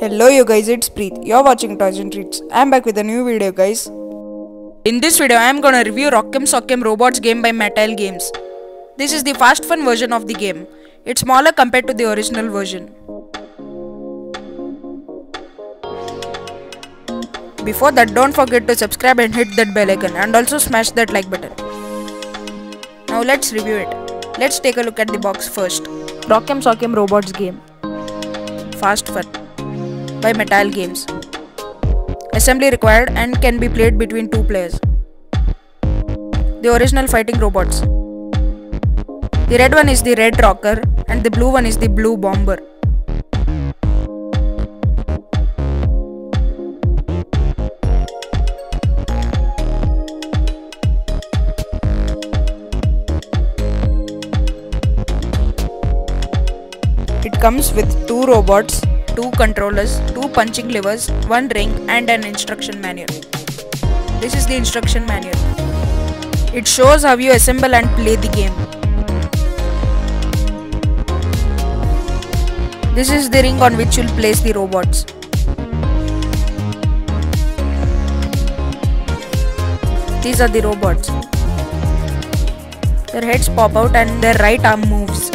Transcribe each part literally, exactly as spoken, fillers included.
Hello you guys, it's Preet. You're watching Toys and Treats. I'm back with a new video guys. In this video, I'm gonna review Rock'em Sock'em Robots game by Mattel Games. This is the fast fun version of the game. It's smaller compared to the original version. Before that, don't forget to subscribe and hit that bell icon, and also smash that like button. Now let's review it. Let's take a look at the box first. Rock'em Sock'em Robots game. Fast fun. By Mattel Games. Assembly required and can be played between two players. The original fighting robots. The red one is the Red Rocker and the blue one is the Blue Bomber. It comes with two robots, two controllers, two punching levers, one ring and an instruction manual. This is the instruction manual. It shows how you assemble and play the game. This is the ring on which you'll place the robots. These are the robots. Their heads pop out and their right arm moves.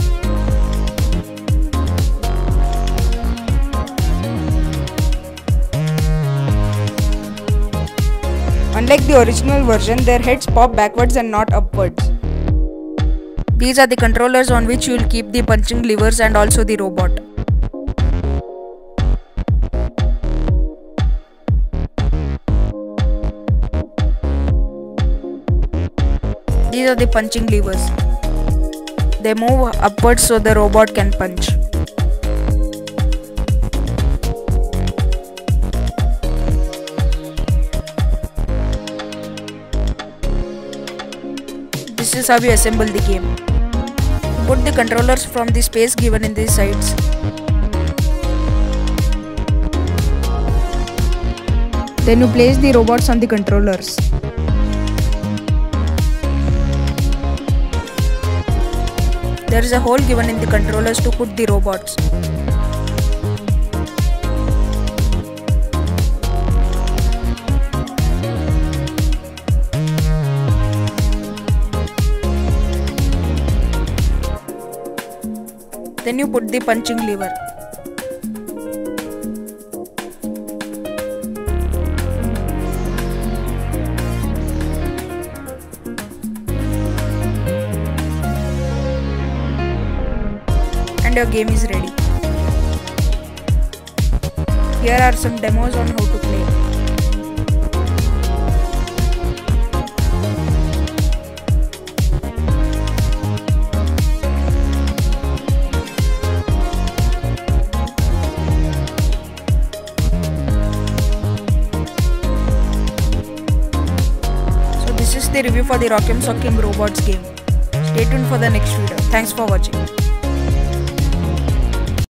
Unlike the original version, their heads pop backwards and not upwards. These are the controllers on which you will keep the punching levers and also the robot. These are the punching levers. They move upwards so the robot can punch. This is how you assemble the game. Put the controllers from the space given in the sides. Then you place the robots on the controllers. There is a hole given in the controllers to put the robots. Then you put the punching lever. And your game is ready. Here are some demos on how to play. The review for the Rock'em Sock'em Robots game. Stay tuned for the next video. Thanks for watching.